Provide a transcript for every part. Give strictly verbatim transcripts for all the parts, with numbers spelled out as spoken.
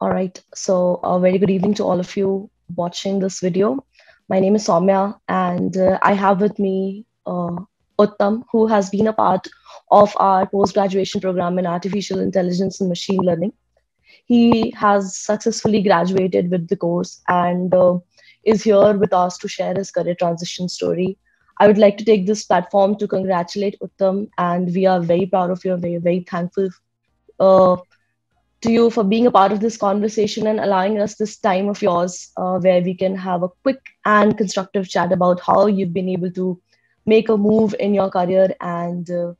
All right, so a very good evening to all of you watching this video. My name is Soumya, and uh, I have with me uh, Uttam, who has been a part of our post-graduation program in Artificial Intelligence and Machine Learning. He has successfully graduated with the course and uh, is here with us to share his career transition story. I would like to take this platform to congratulate Uttam, and we are very proud of you, very, very thankful uh, to you for being a part of this conversation and allowing us this time of yours uh, where we can have a quick and constructive chat about how you've been able to make a move in your career. And uh,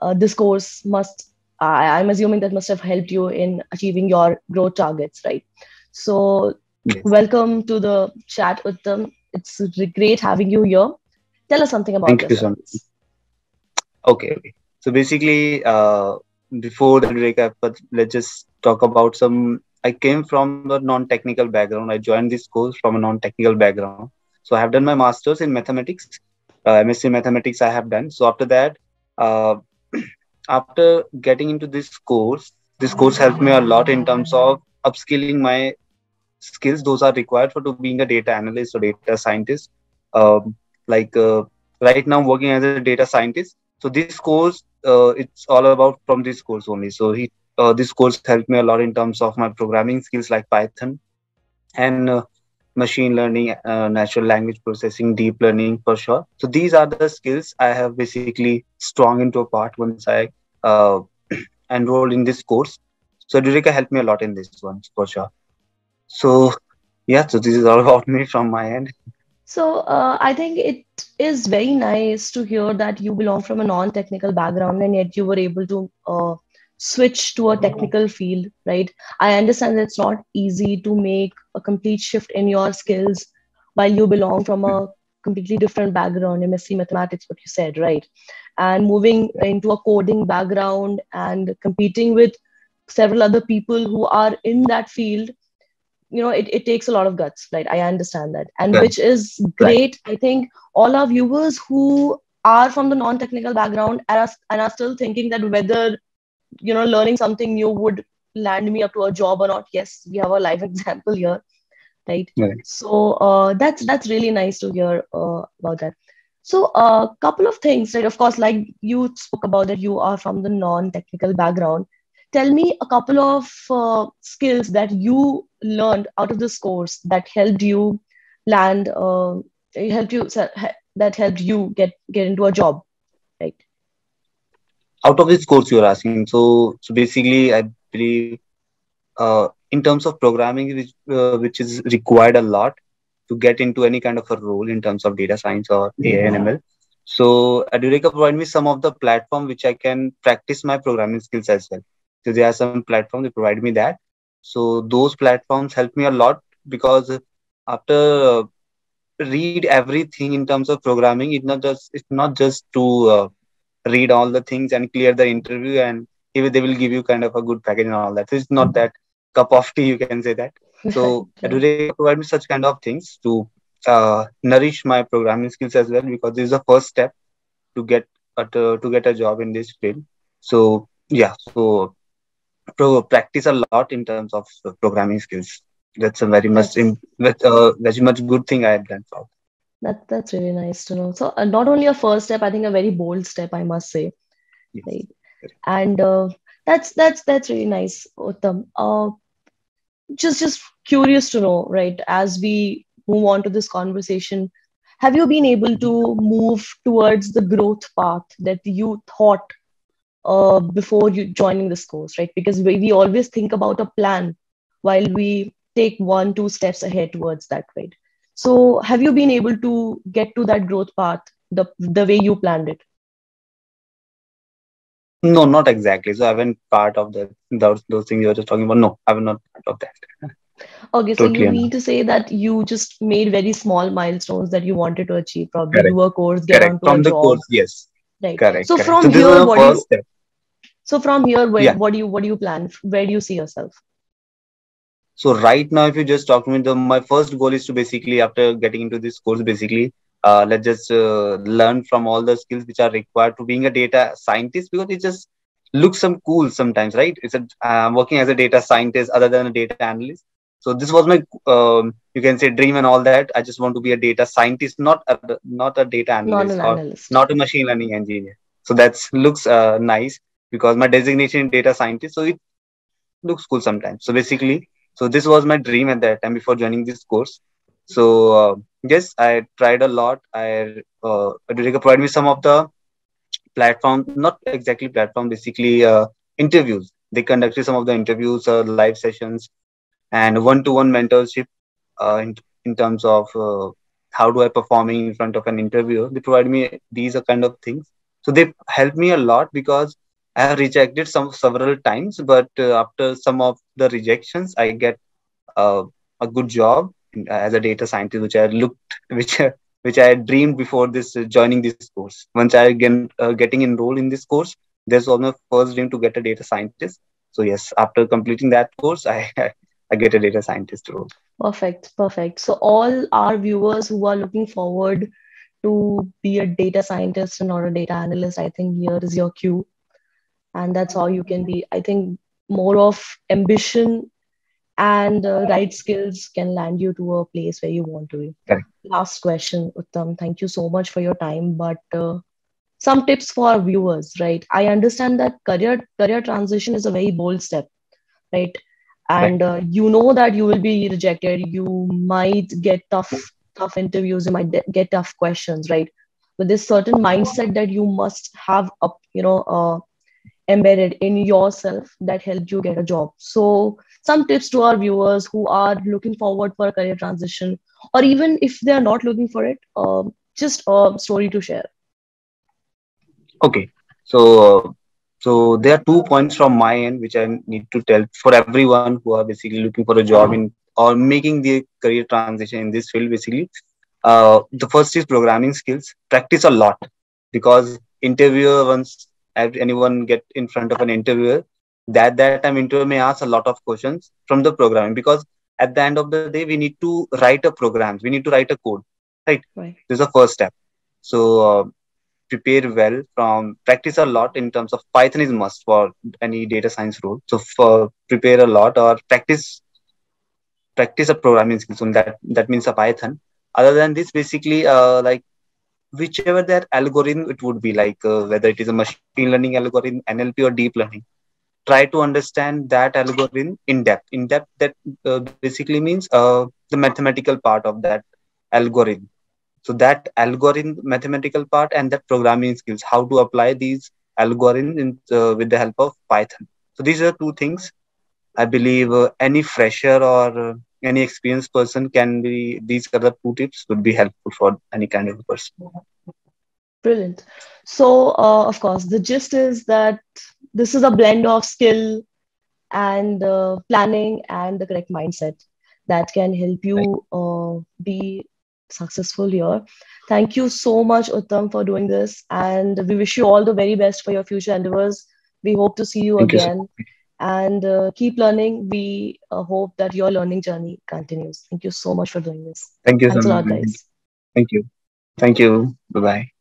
uh, this course must, I, I'm assuming that must have helped you in achieving your growth targets, right? So yes. Welcome to the chat, Uttam. It's great having you here. Tell us something about yourself. Thank you so much. Okay. So basically, uh, before the recap, but let's just talk about some. I came from a non-technical background. I joined this course from a non-technical background. So I have done my master's in mathematics, uh, M S c mathematics I have done. So after that, uh, after getting into this course, this course helped me a lot in terms of upskilling my skills. Those are required for to being a data analyst or data scientist. Um, like uh, right now, working as a data scientist. So this course, uh, it's all about from this course only. So he, uh, this course helped me a lot in terms of my programming skills like Python and uh, machine learning, uh, natural language processing, deep learning for sure. So these are the skills I have basically strong into a part once I uh, enrolled in this course. So Edureka helped me a lot in this one for sure. So yeah, so this is all about me from my end. So uh, I think it is very nice to hear that you belong from a non-technical background and yet you were able to uh, switch to a technical field, right? I understand that it's not easy to make a complete shift in your skills while you belong from a completely different background, M S c mathematics, what you said, right? And moving into a coding background and competing with several other people who are in that field, you know, it, it takes a lot of guts, right? I understand that. And right. Which is great. Right. I think all our viewers who are from the non-technical background and are, and are still thinking that whether, you know, learning something new would land me up to a job or not. Yes, we have a live example here, right? Right. So uh, that's, that's really nice to hear uh, about that. So a uh, couple of things, right? Of course, like you spoke about that you are from the non-technical background. Tell me a couple of uh, skills that you learned out of this course that helped you land, uh, helped you that helped you get get into a job, right? Out of this course, you're asking. So, so basically, I believe uh, in terms of programming, which uh, which is required a lot to get into any kind of a role in terms of data science or A I and M L. So, Edureka provided me some of the platform which I can practice my programming skills as well. So there are some platforms that provide me that. So those platforms help me a lot because after uh, read everything in terms of programming, it's not just it's not just to uh, read all the things and clear the interview and if they will give you kind of a good package and all that. So it's not that cup of tea, you can say that. So today provide me such kind of things to uh, nourish my programming skills as well, because this is the first step to get at, uh, to get a job in this field. So yeah, so. Pro practice a lot in terms of programming skills. That's a very much that's, uh, very much good thing I have done for. That that's really nice to know. So uh, not only a first step, I think a very bold step, I must say. Yes. Right? And uh, that's that's that's really nice, Uttam. Uh, just just curious to know, right? As we move on to this conversation, have you been able to move towards the growth path that you thought? Uh, before you joining this course, right? Because we, we always think about a plan while we take one, two steps ahead towards that, right? So have you been able to get to that growth path the, the way you planned it? No, not exactly. So I haven't part of the, those, those things you were just talking about. No, I have not part of that. Okay, so totally you mean to say that you just made very small milestones that you wanted to achieve, probably do a course, get on to From a the job. course, yes. Right. Correct. So correct. From so here, what do you... Step. So from here, where, yeah. what do you what do you plan? Where do you see yourself? So right now, if you just talk to me, the, my first goal is to basically, after getting into this course, basically, uh, let's just uh, learn from all the skills which are required to being a data scientist, because it's just looks some cool sometimes, right? It's a, I'm working as a data scientist other than a data analyst. So this was my, um, you can say, dream and all that. I just want to be a data scientist, not a, not a data analyst, not, or analyst. not a machine learning engineer. So that looks uh, nice because my designation is data scientist. So it looks cool sometimes. So basically, so this was my dream at that time before joining this course. So uh, yes, I tried a lot. I uh, Edureka provided me some of the platform, not exactly platform, basically uh, interviews. They conducted some of the interviews, uh, live sessions, and one-to-one mentorship uh, in, in terms of uh, how do I performing in front of an interviewer. They provide me these kind of things. So they helped me a lot because I have rejected some several times, but uh, after some of the rejections, I get uh, a good job as a data scientist, which I looked, which which I had dreamed before this uh, joining this course. Once I again uh, getting enrolled in this course, this was my first dream to get a data scientist. So yes, after completing that course, I. I get a data scientist role. Perfect, perfect. So all our viewers who are looking forward to be a data scientist and not a data analyst, I think here is your cue. And that's how you can be. I think more of ambition and uh, right skills can land you to a place where you want to be. Correct. Last question, Uttam. Thank you so much for your time. But uh, some tips for our viewers, right? I understand that career career transition is a very bold step, right? And uh, you know that you will be rejected. You might get tough, tough interviews. You might get tough questions, right? But there's certain mindset that you must have, up, you know, uh, embedded in yourself that helped you get a job. So some tips to our viewers who are looking forward for a career transition, or even if they are not looking for it, uh, just a story to share. Okay, so. Uh... So there are two points from my end which I need to tell for everyone who are basically looking for a job in or making their career transition in this field. Basically, uh, the first is programming skills. Practice a lot, because interviewer, once anyone get in front of an interviewer, that that time interviewer may ask a lot of questions from the programming, because at the end of the day we need to write a program, we need to write a code, right? Right. This is the first step. So. Uh, prepare well, from practice a lot in terms of Python is must for any data science role. So for prepare a lot or practice, practice a programming skill. So that, that means a Python. Other than this, basically uh, like whichever that algorithm it would be, like uh, whether it is a machine learning algorithm, N L P or deep learning, try to understand that algorithm in depth. In depth that uh, basically means uh, the mathematical part of that algorithm. So that algorithm, mathematical part, and that programming skills, how to apply these algorithms in, uh, with the help of Python. So these are two things I believe uh, any fresher or uh, any experienced person can be, these are the two tips would be helpful for any kind of person. Brilliant. So uh, of course, the gist is that this is a blend of skill and uh, planning and the correct mindset that can help you uh, be successful year. Thank you so much, Uttam, for doing this, and we wish you all the very best for your future endeavors. We hope to see you Thank again you. and uh, keep learning. We uh, hope that your learning journey continues. Thank you so much for doing this. Thank you. Thanks so much. A lot, guys. Thank you. Thank you. Bye-bye.